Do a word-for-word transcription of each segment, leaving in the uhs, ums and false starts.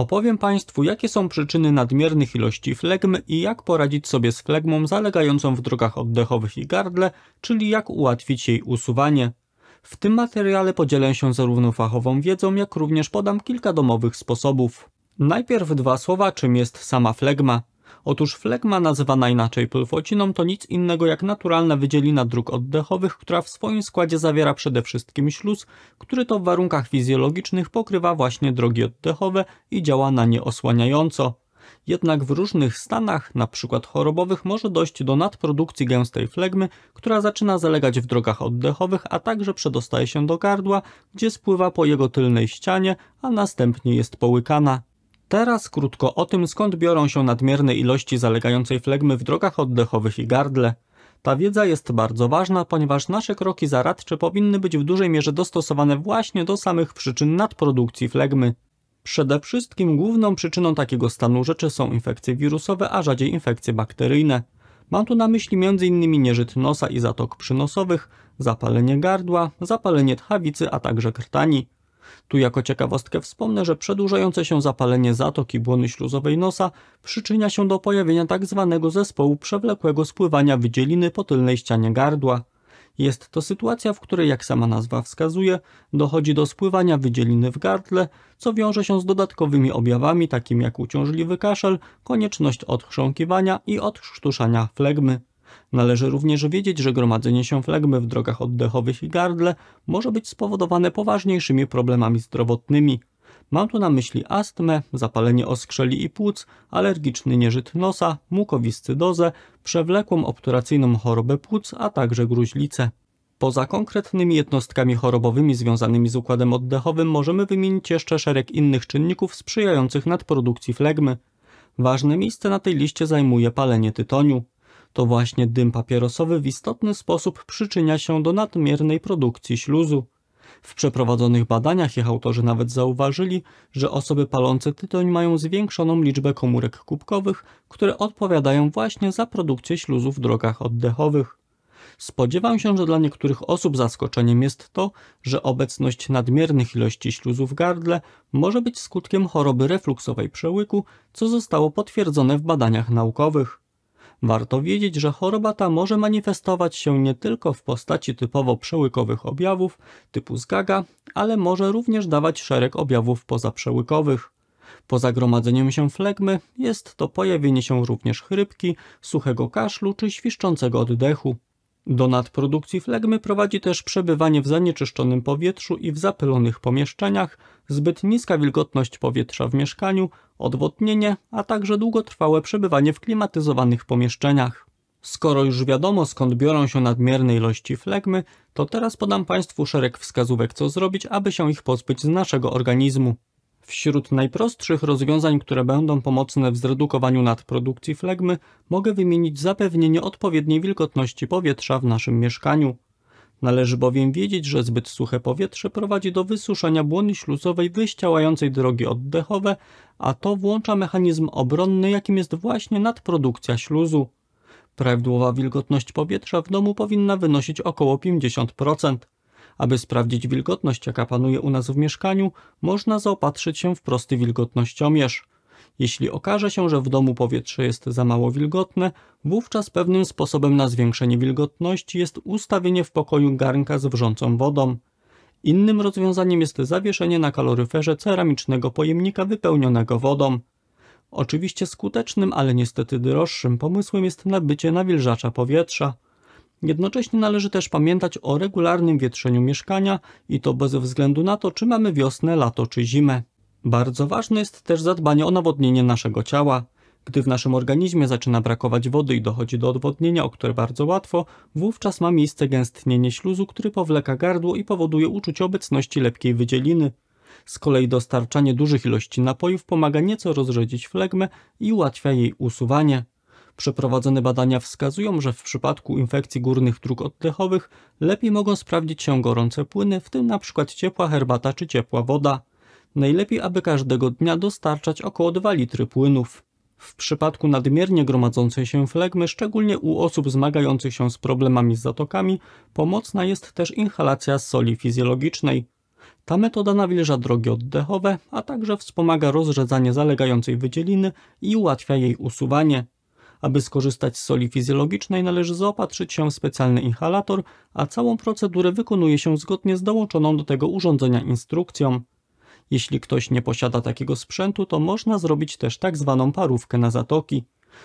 Opowiem Państwu, jakie są przyczyny nadmiernych ilości flegmy i jak poradzić sobie z flegmą zalegającą w drogach oddechowych i gardle, czyli jak ułatwić jej usuwanie. W tym materiale podzielę się zarówno fachową wiedzą, jak również podam kilka domowych sposobów. Najpierw dwa słowa, czym jest sama flegma. Otóż flegma, nazywana inaczej pulpociną, to nic innego jak naturalna wydzielina dróg oddechowych, która w swoim składzie zawiera przede wszystkim śluz, który to w warunkach fizjologicznych pokrywa właśnie drogi oddechowe i działa na nie osłaniająco. Jednak w różnych stanach, np. chorobowych, może dojść do nadprodukcji gęstej flegmy, która zaczyna zalegać w drogach oddechowych, a także przedostaje się do gardła, gdzie spływa po jego tylnej ścianie, a następnie jest połykana. Teraz krótko o tym, skąd biorą się nadmierne ilości zalegającej flegmy w drogach oddechowych i gardle. Ta wiedza jest bardzo ważna, ponieważ nasze kroki zaradcze powinny być w dużej mierze dostosowane właśnie do samych przyczyn nadprodukcji flegmy. Przede wszystkim główną przyczyną takiego stanu rzeczy są infekcje wirusowe, a rzadziej infekcje bakteryjne. Mam tu na myśli między innymi nieżyt nosa i zatok przynosowych, zapalenie gardła, zapalenie tchawicy, a także krtani. Tu jako ciekawostkę wspomnę, że przedłużające się zapalenie zatok i błony śluzowej nosa przyczynia się do pojawienia tzw. zespołu przewlekłego spływania wydzieliny po tylnej ścianie gardła. Jest to sytuacja, w której, jak sama nazwa wskazuje, dochodzi do spływania wydzieliny w gardle, co wiąże się z dodatkowymi objawami takimi jak uciążliwy kaszel, konieczność odchrząkiwania i odkrztuszania flegmy. Należy również wiedzieć, że gromadzenie się flegmy w drogach oddechowych i gardle może być spowodowane poważniejszymi problemami zdrowotnymi. Mam tu na myśli astmę, zapalenie oskrzeli i płuc, alergiczny nieżyt nosa, mukowiscydozę, przewlekłą obturacyjną chorobę płuc, a także gruźlicę. Poza konkretnymi jednostkami chorobowymi związanymi z układem oddechowym możemy wymienić jeszcze szereg innych czynników sprzyjających nadprodukcji flegmy. Ważne miejsce na tej liście zajmuje palenie tytoniu. To właśnie dym papierosowy w istotny sposób przyczynia się do nadmiernej produkcji śluzu. W przeprowadzonych badaniach ich autorzy nawet zauważyli, że osoby palące tytoń mają zwiększoną liczbę komórek kubkowych, które odpowiadają właśnie za produkcję śluzu w drogach oddechowych. Spodziewam się, że dla niektórych osób zaskoczeniem jest to, że obecność nadmiernych ilości śluzu w gardle może być skutkiem choroby refluksowej przełyku, co zostało potwierdzone w badaniach naukowych. Warto wiedzieć, że choroba ta może manifestować się nie tylko w postaci typowo przełykowych objawów typu zgaga, ale może również dawać szereg objawów pozaprzełykowych. Poza gromadzeniem się flegmy jest to pojawienie się również chrypki, suchego kaszlu czy świszczącego oddechu. Do nadprodukcji flegmy prowadzi też przebywanie w zanieczyszczonym powietrzu i w zapylonych pomieszczeniach, zbyt niska wilgotność powietrza w mieszkaniu, odwodnienie, a także długotrwałe przebywanie w klimatyzowanych pomieszczeniach. Skoro już wiadomo, skąd biorą się nadmierne ilości flegmy, to teraz podam Państwu szereg wskazówek, co zrobić, aby się ich pozbyć z naszego organizmu. Wśród najprostszych rozwiązań, które będą pomocne w zredukowaniu nadprodukcji flegmy, mogę wymienić zapewnienie odpowiedniej wilgotności powietrza w naszym mieszkaniu. Należy bowiem wiedzieć, że zbyt suche powietrze prowadzi do wysuszenia błony śluzowej wyścielającej drogi oddechowe, a to włącza mechanizm obronny, jakim jest właśnie nadprodukcja śluzu. Prawidłowa wilgotność powietrza w domu powinna wynosić około pięćdziesiąt procent. Aby sprawdzić wilgotność, jaka panuje u nas w mieszkaniu, można zaopatrzyć się w prosty wilgotnościomierz. Jeśli okaże się, że w domu powietrze jest za mało wilgotne, wówczas pewnym sposobem na zwiększenie wilgotności jest ustawienie w pokoju garnka z wrzącą wodą. Innym rozwiązaniem jest zawieszenie na kaloryferze ceramicznego pojemnika wypełnionego wodą. Oczywiście skutecznym, ale niestety droższym pomysłem jest nabycie nawilżacza powietrza. Jednocześnie należy też pamiętać o regularnym wietrzeniu mieszkania i to bez względu na to, czy mamy wiosnę, lato czy zimę. Bardzo ważne jest też zadbanie o nawodnienie naszego ciała. Gdy w naszym organizmie zaczyna brakować wody i dochodzi do odwodnienia, o które bardzo łatwo, wówczas ma miejsce gęstnienie śluzu, który powleka gardło i powoduje uczucie obecności lepkiej wydzieliny. Z kolei dostarczanie dużych ilości napojów pomaga nieco rozrzedzić flegmę i ułatwia jej usuwanie. Przeprowadzone badania wskazują, że w przypadku infekcji górnych dróg oddechowych lepiej mogą sprawdzić się gorące płyny, w tym np. ciepła herbata czy ciepła woda. Najlepiej, aby każdego dnia dostarczać około dwa litry płynów. W przypadku nadmiernie gromadzącej się flegmy, szczególnie u osób zmagających się z problemami z zatokami, pomocna jest też inhalacja soli fizjologicznej. Ta metoda nawilża drogi oddechowe, a także wspomaga rozrzedzanie zalegającej wydzieliny i ułatwia jej usuwanie. Aby skorzystać z soli fizjologicznej, należy zaopatrzyć się w specjalny inhalator, a całą procedurę wykonuje się zgodnie z dołączoną do tego urządzenia instrukcją. Jeśli ktoś nie posiada takiego sprzętu, to można zrobić też tak zwaną parówkę na zatoki.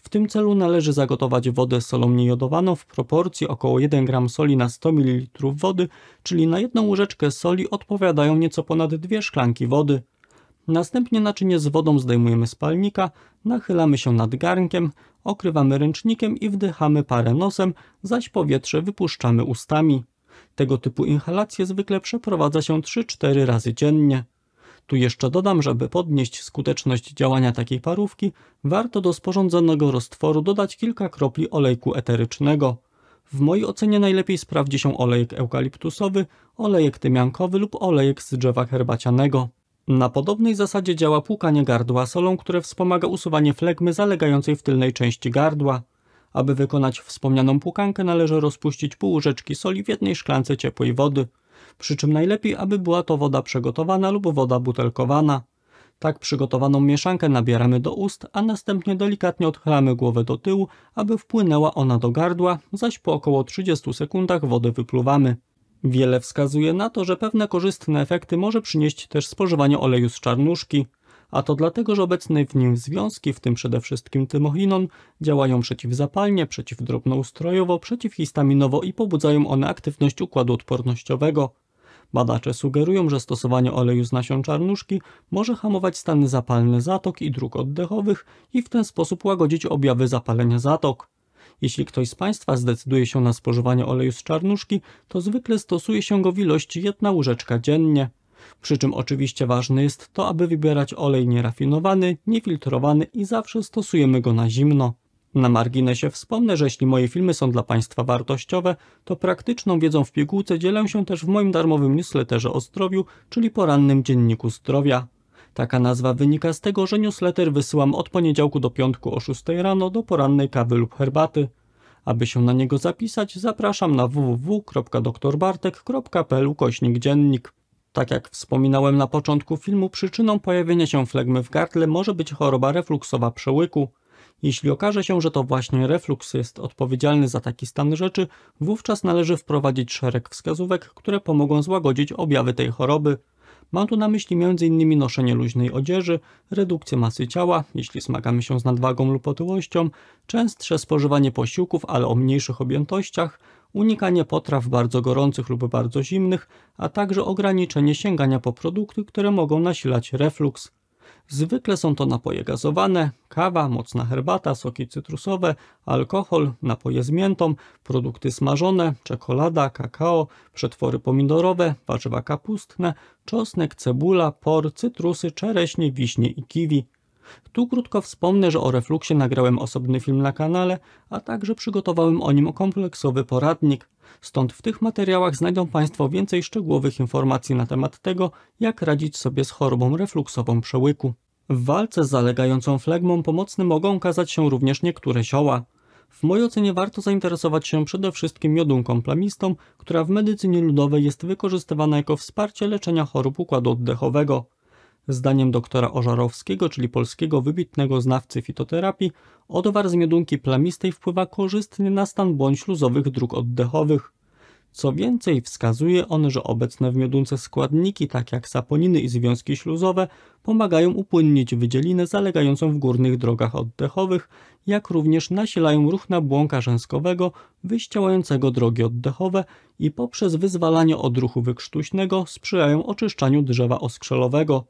W tym celu należy zagotować wodę z solą niejodowaną w proporcji około jeden gram soli na sto mililitrów wody, czyli na jedną łyżeczkę soli odpowiadają nieco ponad dwie szklanki wody. Następnie naczynie z wodą zdejmujemy z palnika, nachylamy się nad garnkiem, okrywamy ręcznikiem i wdychamy parę nosem, zaś powietrze wypuszczamy ustami. Tego typu inhalacje zwykle przeprowadza się trzy cztery razy dziennie. Tu jeszcze dodam, żeby podnieść skuteczność działania takiej parówki, warto do sporządzonego roztworu dodać kilka kropli olejku eterycznego. W mojej ocenie najlepiej sprawdzi się olejek eukaliptusowy, olejek tymiankowy lub olejek z drzewa herbacianego. Na podobnej zasadzie działa płukanie gardła solą, które wspomaga usuwanie flegmy zalegającej w tylnej części gardła. Aby wykonać wspomnianą płukankę, należy rozpuścić pół łyżeczki soli w jednej szklance ciepłej wody. Przy czym najlepiej, aby była to woda przegotowana lub woda butelkowana. Tak przygotowaną mieszankę nabieramy do ust, a następnie delikatnie odchylamy głowę do tyłu, aby wpłynęła ona do gardła, zaś po około trzydziestu sekundach wodę wypluwamy. Wiele wskazuje na to, że pewne korzystne efekty może przynieść też spożywanie oleju z czarnuszki, a to dlatego, że obecne w nim związki, w tym przede wszystkim tymochinon, działają przeciwzapalnie, przeciwdrobnoustrojowo, przeciwhistaminowo i pobudzają one aktywność układu odpornościowego. Badacze sugerują, że stosowanie oleju z nasion czarnuszki może hamować stany zapalne zatok i dróg oddechowych i w ten sposób łagodzić objawy zapalenia zatok. Jeśli ktoś z Państwa zdecyduje się na spożywanie oleju z czarnuszki, to zwykle stosuje się go w ilości jedna łyżeczka dziennie. Przy czym oczywiście ważne jest to, aby wybierać olej nierafinowany, niefiltrowany i zawsze stosujemy go na zimno. Na marginesie wspomnę, że jeśli moje filmy są dla Państwa wartościowe, to praktyczną wiedzą w pigułce dzielę się też w moim darmowym newsletterze o zdrowiu, czyli porannym dzienniku zdrowia. Taka nazwa wynika z tego, że newsletter wysyłam od poniedziałku do piątku o szóstej rano do porannej kawy lub herbaty. Aby się na niego zapisać, zapraszam na www kropka doktor bartek kropka pl ukośnik dziennik. Tak jak wspominałem na początku filmu, przyczyną pojawienia się flegmy w gardle może być choroba refluksowa przełyku. Jeśli okaże się, że to właśnie refluks jest odpowiedzialny za taki stan rzeczy, wówczas należy wprowadzić szereg wskazówek, które pomogą złagodzić objawy tej choroby. Mam tu na myśli między innymi noszenie luźnej odzieży, redukcję masy ciała, jeśli zmagamy się z nadwagą lub otyłością, częstsze spożywanie posiłków, ale o mniejszych objętościach, unikanie potraw bardzo gorących lub bardzo zimnych, a także ograniczenie sięgania po produkty, które mogą nasilać refluks. Zwykle są to napoje gazowane, kawa, mocna herbata, soki cytrusowe, alkohol, napoje z miętą, produkty smażone, czekolada, kakao, przetwory pomidorowe, warzywa kapustne, czosnek, cebula, por, cytrusy, czereśnie, wiśnie i kiwi. Tu krótko wspomnę, że o refluksie nagrałem osobny film na kanale, a także przygotowałem o nim kompleksowy poradnik. Stąd w tych materiałach znajdą Państwo więcej szczegółowych informacji na temat tego, jak radzić sobie z chorobą refluksową przełyku. W walce z zalegającą flegmą pomocne mogą okazać się również niektóre zioła. W mojej ocenie warto zainteresować się przede wszystkim miodunką plamistą, która w medycynie ludowej jest wykorzystywana jako wsparcie leczenia chorób układu oddechowego. Zdaniem doktora Ożarowskiego, czyli polskiego wybitnego znawcy fitoterapii, odwar z miodunki plamistej wpływa korzystnie na stan błon śluzowych dróg oddechowych. Co więcej, wskazuje on, że obecne w miodunce składniki, tak jak saponiny i związki śluzowe, pomagają upłynnić wydzielinę zalegającą w górnych drogach oddechowych, jak również nasilają ruch nabłonka rzęskowego wyścielającego drogi oddechowe i poprzez wyzwalanie odruchu wykrztuśnego sprzyjają oczyszczaniu drzewa oskrzelowego.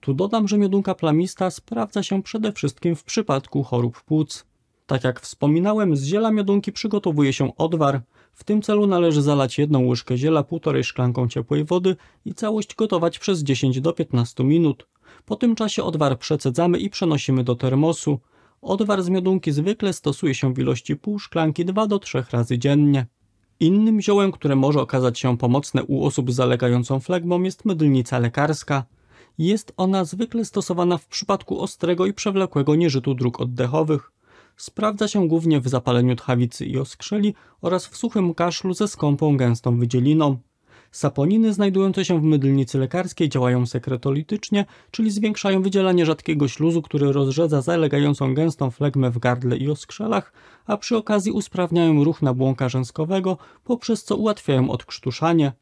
Tu dodam, że miodunka plamista sprawdza się przede wszystkim w przypadku chorób płuc. Tak jak wspominałem, z ziela miodunki przygotowuje się odwar. W tym celu należy zalać jedną łyżkę ziela półtorej szklanką ciepłej wody i całość gotować przez dziesięć do piętnastu minut. Po tym czasie odwar przecedzamy i przenosimy do termosu. Odwar z miodunki zwykle stosuje się w ilości pół szklanki dwa do trzech razy dziennie. Innym ziołem, które może okazać się pomocne u osób z zalegającą flegmą, jest mydlnica lekarska. Jest ona zwykle stosowana w przypadku ostrego i przewlekłego nieżytu dróg oddechowych. Sprawdza się głównie w zapaleniu tchawicy i oskrzeli oraz w suchym kaszlu ze skąpą, gęstą wydzieliną. Saponiny znajdujące się w mydlnicy lekarskiej działają sekretolitycznie, czyli zwiększają wydzielanie rzadkiego śluzu, który rozrzedza zalegającą gęstą flegmę w gardle i oskrzelach, a przy okazji usprawniają ruch nabłonka rzęskowego, poprzez co ułatwiają odkrztuszanie.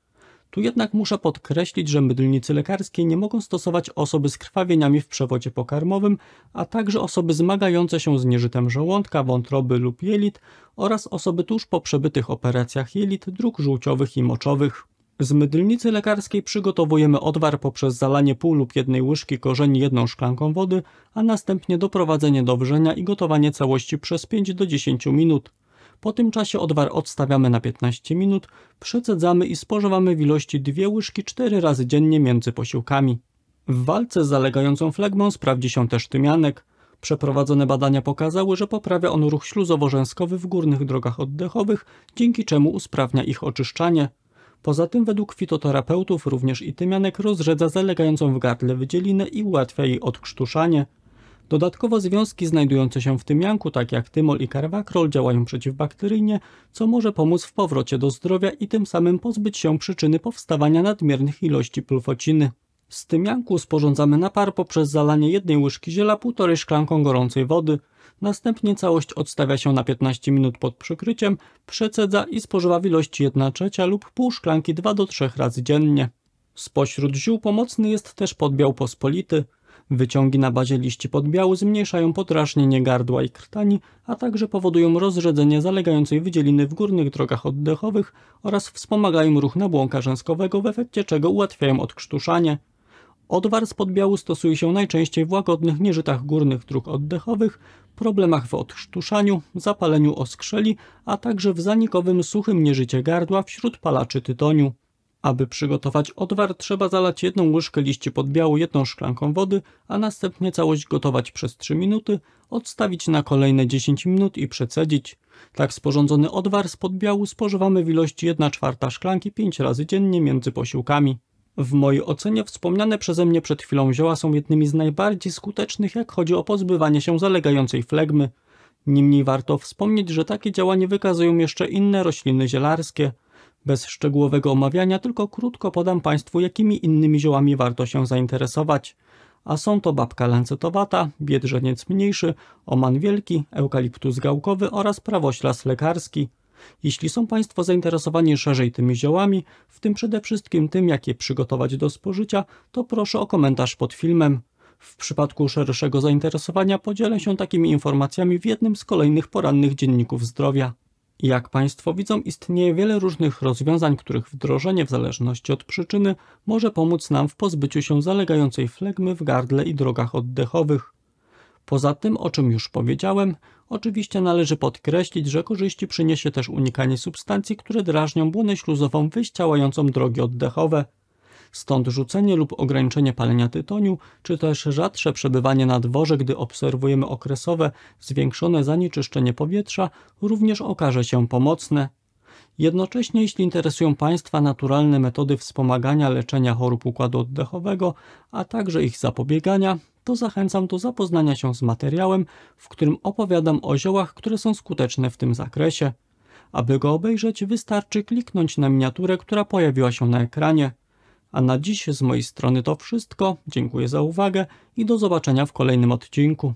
Tu jednak muszę podkreślić, że mydlnicy lekarskiej nie mogą stosować osoby z krwawieniami w przewodzie pokarmowym, a także osoby zmagające się z nieżytem żołądka, wątroby lub jelit oraz osoby tuż po przebytych operacjach jelit, dróg żółciowych i moczowych. Z mydlnicy lekarskiej przygotowujemy odwar poprzez zalanie pół lub jednej łyżki korzeni jedną szklanką wody, a następnie doprowadzenie do wrzenia i gotowanie całości przez pięć do dziesięciu minut. Po tym czasie odwar odstawiamy na piętnaście minut, przecedzamy i spożywamy w ilości dwie łyżki cztery razy dziennie między posiłkami. W walce z zalegającą flegmą sprawdzi się też tymianek. Przeprowadzone badania pokazały, że poprawia on ruch śluzowo-rzęskowy w górnych drogach oddechowych, dzięki czemu usprawnia ich oczyszczanie. Poza tym według fitoterapeutów również i tymianek rozrzedza zalegającą w gardle wydzielinę i ułatwia jej odkrztuszanie. Dodatkowo związki znajdujące się w tymianku, tak jak tymol i karwakrol, działają przeciwbakteryjnie, co może pomóc w powrocie do zdrowia i tym samym pozbyć się przyczyny powstawania nadmiernych ilości pulfociny. Z tymianku sporządzamy napar poprzez zalanie jednej łyżki ziela półtorej szklanką gorącej wody. Następnie całość odstawia się na piętnaście minut pod przykryciem, przecedza i spożywa w ilości jedna trzecia lub pół szklanki dwa do trzech razy dziennie. Spośród ziół pomocny jest też podbiał pospolity. Wyciągi na bazie liści podbiału zmniejszają podrażnienie gardła i krtani, a także powodują rozrzedzenie zalegającej wydzieliny w górnych drogach oddechowych oraz wspomagają ruch nabłonka rzęskowego, w efekcie czego ułatwiają odkrztuszanie. Odwar z podbiału stosuje się najczęściej w łagodnych nieżytach górnych dróg oddechowych, problemach w odkrztuszaniu, zapaleniu oskrzeli, a także w zanikowym suchym nieżycie gardła wśród palaczy tytoniu. Aby przygotować odwar, trzeba zalać jedną łyżkę liści podbiału jedną szklanką wody, a następnie całość gotować przez trzy minuty, odstawić na kolejne dziesięć minut i przecedzić. Tak sporządzony odwar z podbiału spożywamy w ilości jedna czwarta szklanki pięć razy dziennie między posiłkami. W mojej ocenie wspomniane przeze mnie przed chwilą zioła są jednymi z najbardziej skutecznych, jak chodzi o pozbywanie się zalegającej flegmy. Niemniej warto wspomnieć, że takie działanie wykazują jeszcze inne rośliny zielarskie. Bez szczegółowego omawiania tylko krótko podam Państwu, jakimi innymi ziołami warto się zainteresować. A są to babka lancetowata, biedrzeniec mniejszy, oman wielki, eukaliptus gałkowy oraz prawoślas lekarski. Jeśli są Państwo zainteresowani szerzej tymi ziołami, w tym przede wszystkim tym, jak je przygotować do spożycia, to proszę o komentarz pod filmem. W przypadku szerszego zainteresowania podzielę się takimi informacjami w jednym z kolejnych porannych dzienników zdrowia. Jak Państwo widzą, istnieje wiele różnych rozwiązań, których wdrożenie w zależności od przyczyny może pomóc nam w pozbyciu się zalegającej flegmy w gardle i drogach oddechowych. Poza tym, o czym już powiedziałem, oczywiście należy podkreślić, że korzyści przyniesie też unikanie substancji, które drażnią błonę śluzową wyścielającą drogi oddechowe. Stąd rzucenie lub ograniczenie palenia tytoniu, czy też rzadsze przebywanie na dworze, gdy obserwujemy okresowe, zwiększone zanieczyszczenie powietrza, również okaże się pomocne. Jednocześnie, jeśli interesują Państwa naturalne metody wspomagania leczenia chorób układu oddechowego, a także ich zapobiegania, to zachęcam do zapoznania się z materiałem, w którym opowiadam o ziołach, które są skuteczne w tym zakresie. Aby go obejrzeć, wystarczy kliknąć na miniaturę, która pojawiła się na ekranie. A na dziś z mojej strony to wszystko. Dziękuję za uwagę i do zobaczenia w kolejnym odcinku.